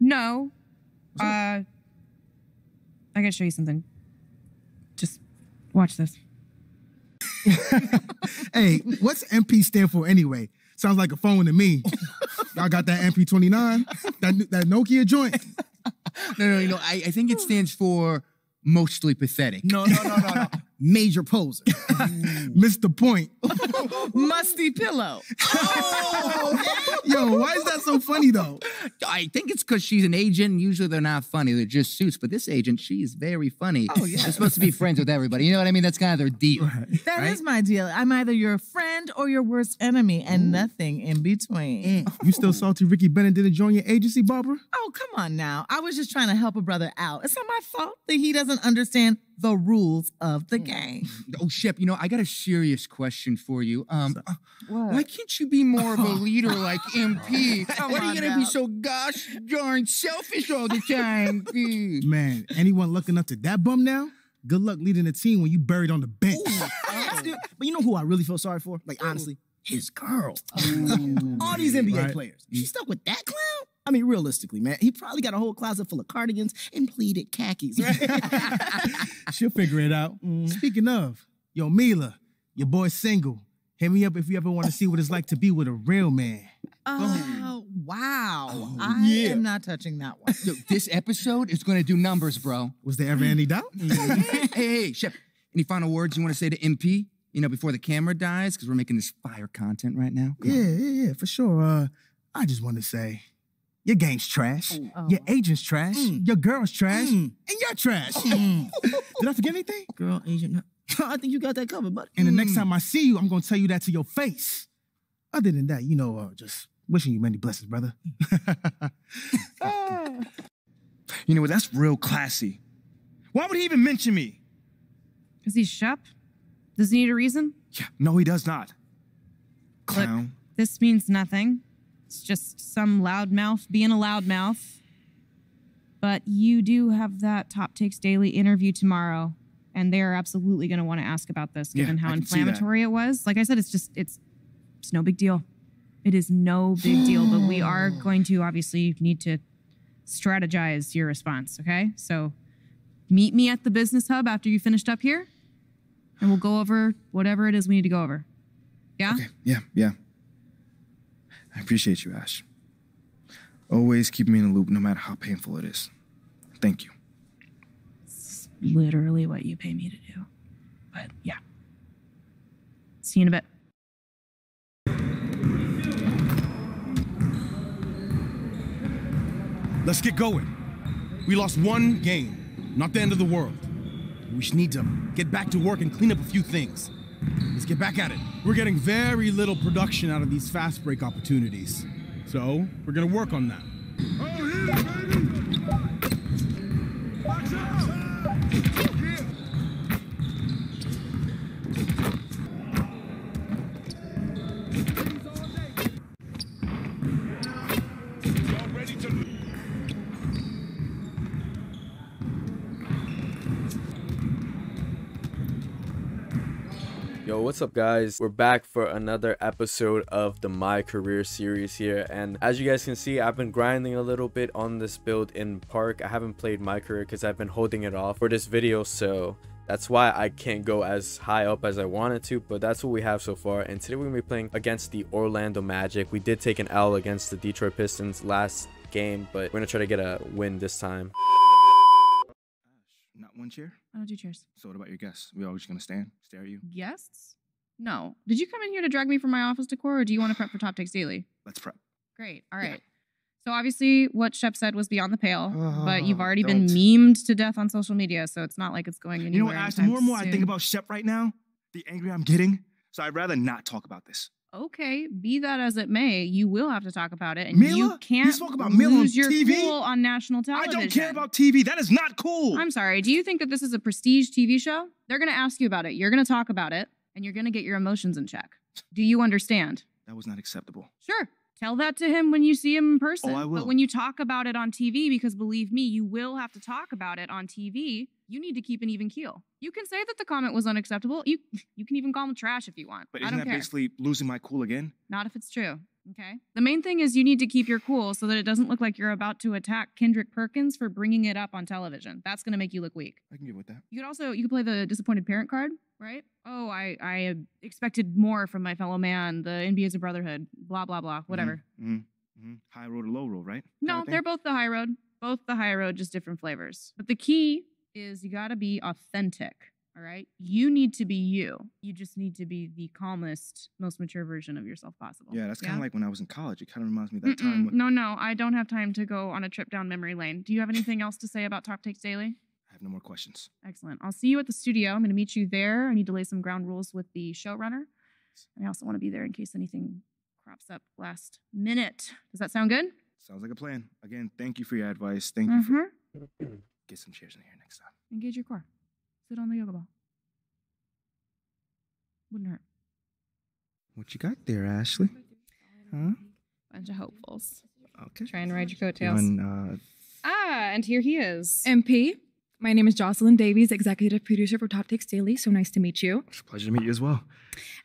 No. I gotta show you something. Just watch this. Hey, what's MP stand for anyway? Sounds like a phone to me. Y'all got that MP29? That Nokia joint? No. I think it stands for mostly pathetic. No. Major poser. Missed the point. Musty pillow. Oh, yo, why is that so funny though? I think it's because she's an agent. Usually they're not funny. They're just suits. But this agent, she's very funny. Oh, yeah. They're supposed to be friends with everybody. You know what I mean? That's kind of their deal. Right. That is my deal. I'm either your friend or your worst enemy and nothing in between. You still salty Ricky Bennett didn't join your agency, Barbara? Oh, come on now. I was just trying to help a brother out. It's not my fault that he doesn't understand the rules of the game. Oh, Shep, you know, I got a serious question for you. Why can't you be more of a leader like MP? Why are you going to be so gosh darn selfish all the time? Man, anyone looking up to that bum now? Good luck leading a team when you buried on the bench. But you know who I really feel sorry for? Like, honestly, his girl. All these NBA players. She stuck with that clown? I mean, realistically, man, he probably got a whole closet full of cardigans and pleated khakis, right? She'll figure it out. Speaking of, yo, Mila, your boy's single. Hit me up if you ever want to see what it's like to be with a real man. Oh, wow. I am not touching that one. Yo, this episode is going to do numbers, bro. Was there ever any doubt? Hey, Shep, any final words you want to say to MP? You know, before the camera dies, because we're making this fire content right now. Yeah, for sure. I just want to say... your game's trash. Your agent's trash. Your girl's trash. And you're trash. Did I forget anything? Girl, agent, no. I think you got that covered, buddy. And the next time I see you, I'm going to tell you that to your face. Other than that, you know, just wishing you many blessings, brother. You know what? That's real classy. Why would he even mention me? Because he's Shep. Does he need a reason? Yeah. No, he does not. Clown. Look, this means nothing. It's just some loudmouth being a loudmouth. But you do have that Top Takes Daily interview tomorrow, and they are absolutely going to want to ask about this, given how inflammatory it was. Like I said, it's no big deal. It is no big deal, but we are going to obviously need to strategize your response, okay? So meet me at the business hub after you finished up here, and we'll go over whatever it is we need to go over. Yeah? Okay. Yeah. I appreciate you, Ash. Always keep me in the loop, no matter how painful it is. Thank you. It's literally what you pay me to do. But yeah. See you in a bit. Let's get going. We lost one game. Not the end of the world. We just need to get back to work and clean up a few things. Let's get back at it. We're getting very little production out of these fast break opportunities. So, we're gonna work on that. Oh, here, baby! Watch out! Yo, what's up guys? We're back for another episode of the My Career series here, and as you guys can see, I've been grinding a little bit on this build in Park. I haven't played My Career because I've been holding it off for this video, so that's why I can't go as high up as I wanted to, but that's what we have so far. And today we're gonna be playing against the Orlando Magic. We did take an L against the Detroit Pistons last game, but we're gonna try to get a win this time. Not one cheer? I don't do cheers. So what about your guests? We always gonna stand, stare at you? Guests? No. Did you come in here to drag me from my office decor, or do you want to prep for Top Takes Daily? Let's prep. Great. All right. So obviously what Shep said was beyond the pale, but you've already been memed to death on social media, so it's not like it's going anywhere. You know what, Ash? The more and more I think about Shep right now, the angrier I'm getting, so I'd rather not talk about this. Okay, be that as it may, you will have to talk about it, and Mila? You can't lose your cool on national television. I don't care about TV. That is not cool. I'm sorry. Do you think that this is a prestige TV show? They're going to ask you about it. You're going to talk about it, and you're going to get your emotions in check. Do you understand? That was not acceptable. Sure. Tell that to him when you see him in person. Oh, I will. But when you talk about it on TV, because believe me, you will have to talk about it on TV, you need to keep an even keel. You can say that the comment was unacceptable. You can even call him trash if you want. But isn't that basically losing my cool again? Not if it's true. Okay. The main thing is you need to keep your cool so that it doesn't look like you're about to attack Kendrick Perkins for bringing it up on television. That's going to make you look weak. I can get with that. You could also, you could play the disappointed parent card, right? Oh, I expected more from my fellow man. The NBA is a brotherhood, blah, blah, blah, whatever. High road or low road, right? No, they're both the high road. Both the high road, just different flavors. But the key is you got to be authentic. All right. You need to be you. You just need to be the calmest, most mature version of yourself possible. Yeah, that's kind of like when I was in college. It kind of reminds me of that time. When... No, I don't have time to go on a trip down memory lane. Do you have anything else to say about Top Takes Daily? I have no more questions. Excellent. I'll see you at the studio. I'm going to meet you there. I need to lay some ground rules with the showrunner. I also want to be there in case anything crops up last minute. Does that sound good? Sounds like a plan. Again, thank you for your advice. Thank you for... Get some chairs in here next time. Engage your core. Sit on the yoga ball. Wouldn't hurt. What you got there, Ashley? Huh? Bunch of hopefuls. Okay. Try and ride your coattails. And here he is. MP. My name is Jocelyn Davies, executive producer for Top Takes Daily. So nice to meet you. It's a pleasure to meet you as well.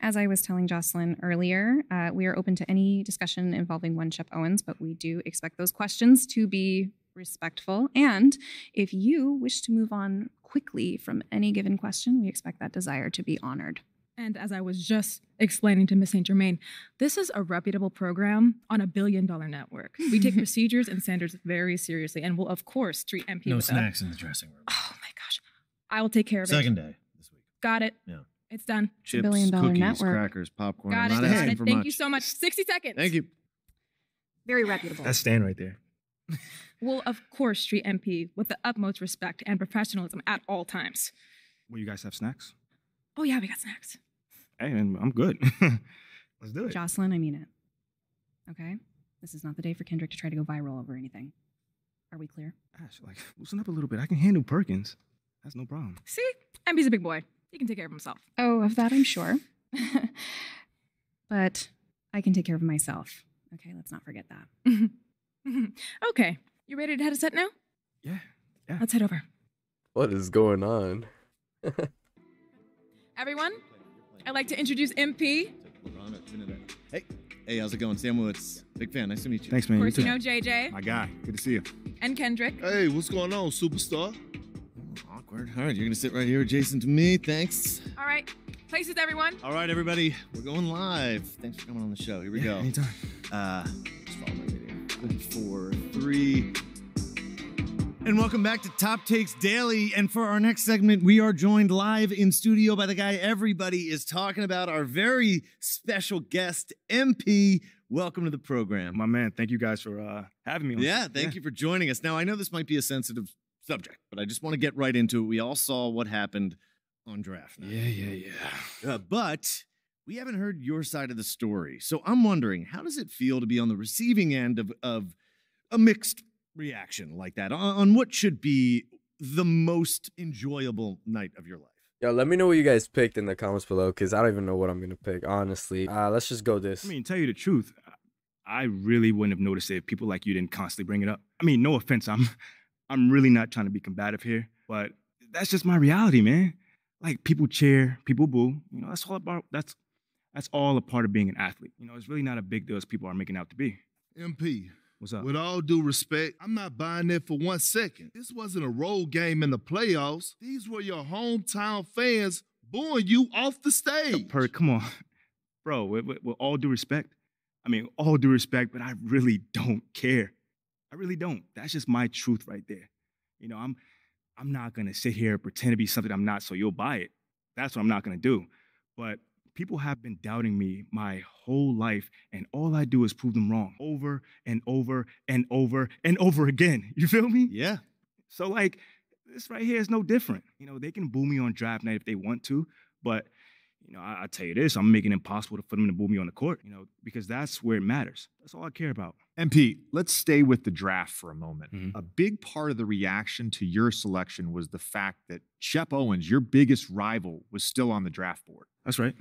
As I was telling Jocelyn earlier, we are open to any discussion involving one Shep Owens, but we do expect those questions to be respectful. And if you wish to move on quickly from any given question, we expect that desire to be honored. And as I was just explaining to Ms. St. Germain, this is a reputable program on $1 billion network. We take procedures and standards very seriously and will, of course, treat MP. No snacks in the dressing room. Oh, my gosh. I will take care of it. Second day this week. Got it. Yeah. It's done. Chips, $1 billion cookies, network. Crackers, popcorn. Got it. Not asking for much. Thank you so much. 60 seconds. Thank you. Very reputable. That's Stan right there. Will, of course, treat MP with the utmost respect and professionalism at all times. Will you guys have snacks? Oh, yeah, we got snacks. Hey, I'm good. Let's do it. Jocelyn, I mean it. Okay? This is not the day for Kendrick to try to go viral over anything. Are we clear? Ash, like, loosen up a little bit. I can handle Perkins. That's no problem. See? MP's a big boy. He can take care of himself. Oh, of that I'm sure. But I can take care of myself. Okay, let's not forget that. Okay. You ready to head a set now? Yeah. Let's head over. What is going on? Everyone, I'd like to introduce MP. Hey, how's it going? Sam Woods. Big fan. Nice to meet you. Thanks, man. Of course, you know JJ. My guy. Good to see you. And Kendrick. Hey, what's going on, superstar? Oh, awkward. All right, you're going to sit right here adjacent to me. Thanks. All right. Places, everyone. All right, everybody. We're going live. Thanks for coming on the show. Here we go. Anytime. Just follow my video. 4, 3. And welcome back to Top Takes Daily. And for our next segment, we are joined live in studio by the guy everybody is talking about, our very special guest, MP. Welcome to the program. My man, thank you guys for having me on. Yeah, thank you for joining us. Now, I know this might be a sensitive subject, but I just want to get right into it. We all saw what happened on draft night. Yeah. But... we haven't heard your side of the story, so I'm wondering, how does it feel to be on the receiving end of a mixed reaction like that on what should be the most enjoyable night of your life? Yo, let me know what you guys picked in the comments below, because I don't even know what I'm going to pick, honestly. Let's just go this. I mean, tell you the truth, I really wouldn't have noticed it if people like you didn't constantly bring it up. I mean, no offense, I'm really not trying to be combative here, but that's just my reality, man. Like, people cheer, people boo, you know, that's all a part of being an athlete. You know, it's really not a big deal as people are making out to be. MP. What's up? With all due respect, I'm not buying that for one second. This wasn't a road game in the playoffs. These were your hometown fans booing you off the stage. Perk, come on. Bro, with all due respect, I mean, all due respect, but I really don't care. I really don't. That's just my truth right there. You know, I'm not going to sit here and pretend to be something I'm not so you'll buy it. That's what I'm not going to do. But... people have been doubting me my whole life, and all I do is prove them wrong over and over and over and over again. You feel me? Yeah. So, like, this right here is no different. You know, they can boo me on draft night if they want to, but, you know, I tell you this, I'm making it impossible for them to boo me on the court, you know, because that's where it matters. That's all I care about. MP, let's stay with the draft for a moment. A big part of the reaction to your selection was the fact that Shep Owens, your biggest rival, was still on the draft board. That's right.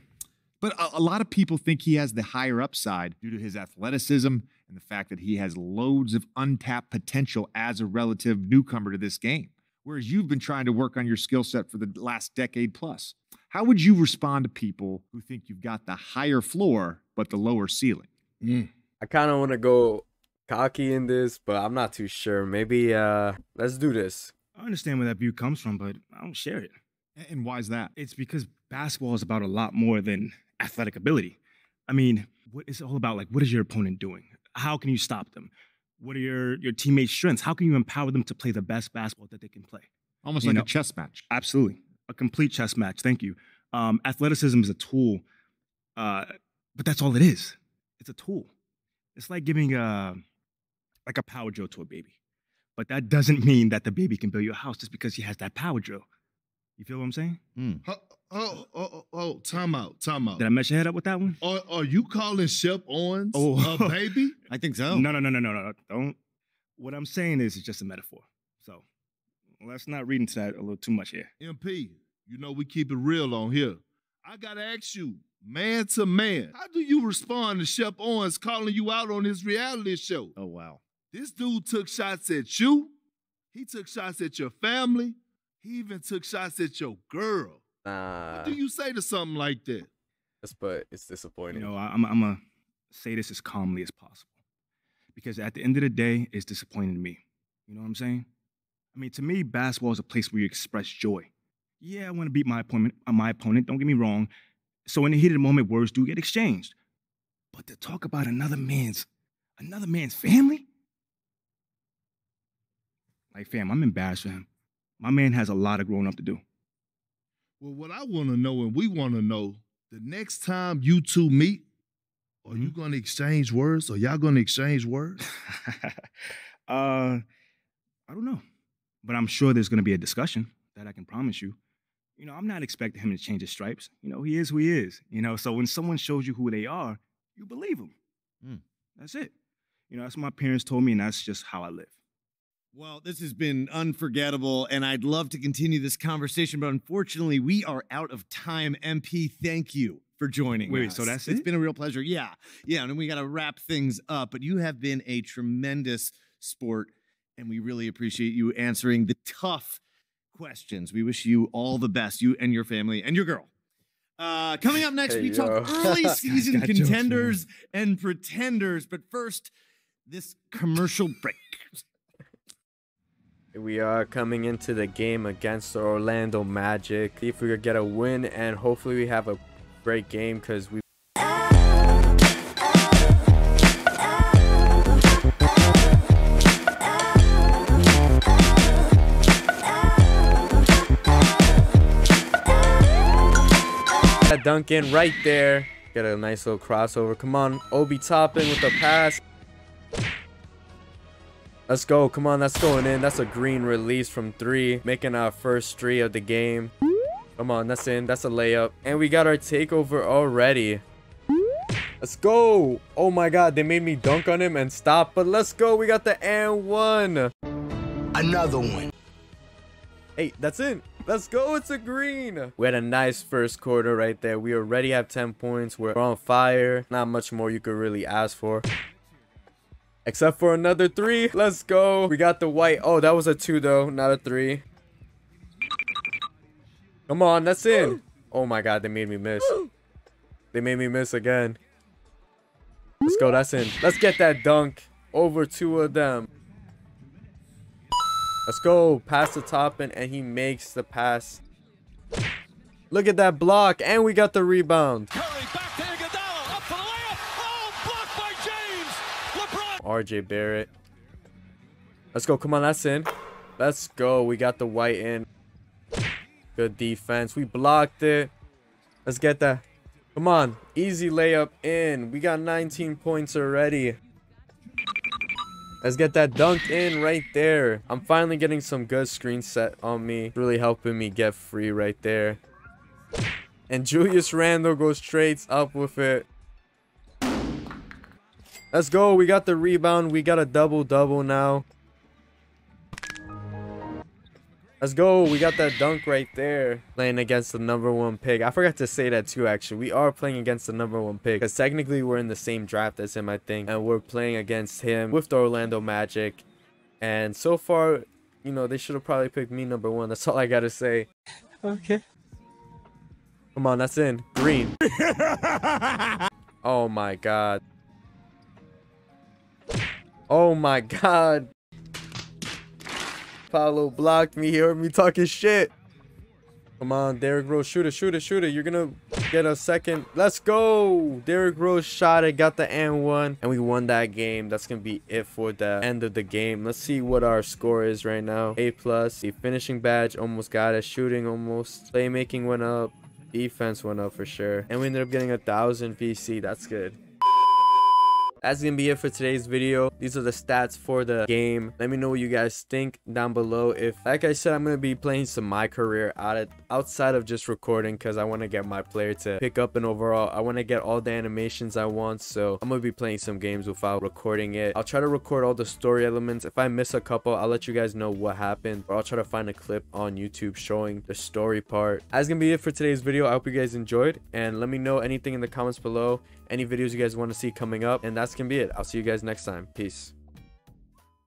But a lot of people think he has the higher upside due to his athleticism and the fact that he has loads of untapped potential as a relative newcomer to this game, whereas you've been trying to work on your skill set for the last decade plus. How would you respond to people who think you've got the higher floor but the lower ceiling? I kind of want to go cocky in this, but I'm not too sure. Maybe let's do this. I understand where that view comes from, but I don't share it. And why is that? It's because basketball is about a lot more than athletic ability. I mean, it's all about, like, what is your opponent doing? How can you stop them? What are your teammates' strengths? How can you empower them to play the best basketball that they can play? Almost like a chess match. Absolutely. A complete chess match. Thank you. Athleticism is a tool, but that's all it is. It's a tool. It's like giving a power drill to a baby. But that doesn't mean that the baby can build your house just because he has that power drill. You feel what I'm saying? Mm. Time out. Did I mess your head up with that one? Are you calling Shep Owens a baby? I think so. No. Don't. What I'm saying is it's just a metaphor. So let's not read into that a little too much here. MP, you know we keep it real on here. I got to ask you, man to man, how do you respond to Shep Owens calling you out on his reality show? Oh, wow. This dude took shots at you. He took shots at your family. He even took shots at your girl. What do you say to something like that? Yes, but it's disappointing. You know, I'm going to say this as calmly as possible. Because at the end of the day, it's disappointing to me. You know what I'm saying? I mean, to me, basketball is a place where you express joy. Yeah, I want to beat my opponent. Don't get me wrong. So in the heat of the moment, words do get exchanged. But to talk about another man's family? Like, fam, I'm embarrassed for him. My man has a lot of growing up to do. Well, what I want to know and we want to know, the next time you two meet, are you going to exchange words? Are y'all going to exchange words? I don't know. But I'm sure there's going to be a discussion, that I can promise you. You know, I'm not expecting him to change his stripes. You know, he is who he is. You know, so when someone shows you who they are, you believe them. Mm. That's it. You know, that's what my parents told me, and that's just how I live. Well, this has been unforgettable, and I'd love to continue this conversation, but unfortunately, we are out of time. MP, thank you for joining us. Wait, so that's it? It's been a real pleasure. Yeah, and we got to wrap things up, but you have been a tremendous sport, and we really appreciate you answering the tough questions. We wish you all the best, you and your family and your girl. Coming up next, we talk early season contenders and pretenders, but first, this commercial break. We are coming into the game against the Orlando Magic. See if we could get a win, and hopefully we have a great game because we. Duncan right there. Get a nice little crossover. Come on, Obi Toppin with the pass. Let's go. Come on, that's going in. That's a green release from three. Making our first three of the game. Come on, that's in. That's a layup. And we got our takeover already. Let's go. Oh my God, they made me dunk on him and stop. But let's go. We got the and one. Another one. Hey, that's in. Let's go, it's a green. We had a nice first quarter right there. We already have 10 points. We're on fire. Not much more you could really ask for. Except for another three. Let's go. We got the white. Oh, that was a two though, not a three. Come on, that's in. Oh my God, they made me miss. They made me miss again. Let's go, that's in. Let's get that dunk over two of them. Let's go, pass the top and he makes the pass. Look at that block, and we got the rebound. Curry back to Iguodala, up for the layup. Oh, blocked by James. LeBron. RJ Barrett. Let's go, come on, that's in. Let's go, we got the white in. Good defense, we blocked it. Let's get that. Come on, easy layup in. We got 19 points already. Let's get that dunked in right there. I'm finally getting some good screen set on me. Really helping me get free right there. And Julius Randle goes straight up with it. Let's go. We got the rebound. We got a double-double now. Let's go. We got that dunk right there. Playing against the #1 pick. I forgot to say that too, actually. We are playing against the #1 pick because technically we're in the same draft as him, I think. And we're playing against him with the Orlando Magic. And so far, you know, they should have probably picked me #1. That's all I got to say. Okay. Come on, that's in. Green. Oh, my God. Oh my God. Paolo blocked me. He heard me talking shit. Come on, Derrick Rose. Shoot it, shoot it, shoot it. You're going to get a second. Let's go. Derrick Rose shot it, got the and one, and we won that game. That's going to be it for the end of the game. Let's see what our score is right now. A+. The finishing badge almost got it. Shooting almost. Playmaking went up. Defense went up for sure. And we ended up getting 1,000 VC. That's good. That's gonna be it for today's video. These are the stats for the game. Let me know what you guys think down below. If, like I said, I'm gonna be playing some my career outside of just recording, because I want to get my player to pick up an overall. I want to get all the animations I want, so I'm gonna be playing some games without recording it. I'll try to record all the story elements. If I miss a couple, I'll let you guys know what happened, or I'll try to find a clip on YouTube showing the story part. That's gonna be it for today's video. I hope you guys enjoyed, and let me know anything in the comments below, any videos you guys want to see coming up, and that's gonna be it. I'll see you guys next time. Peace.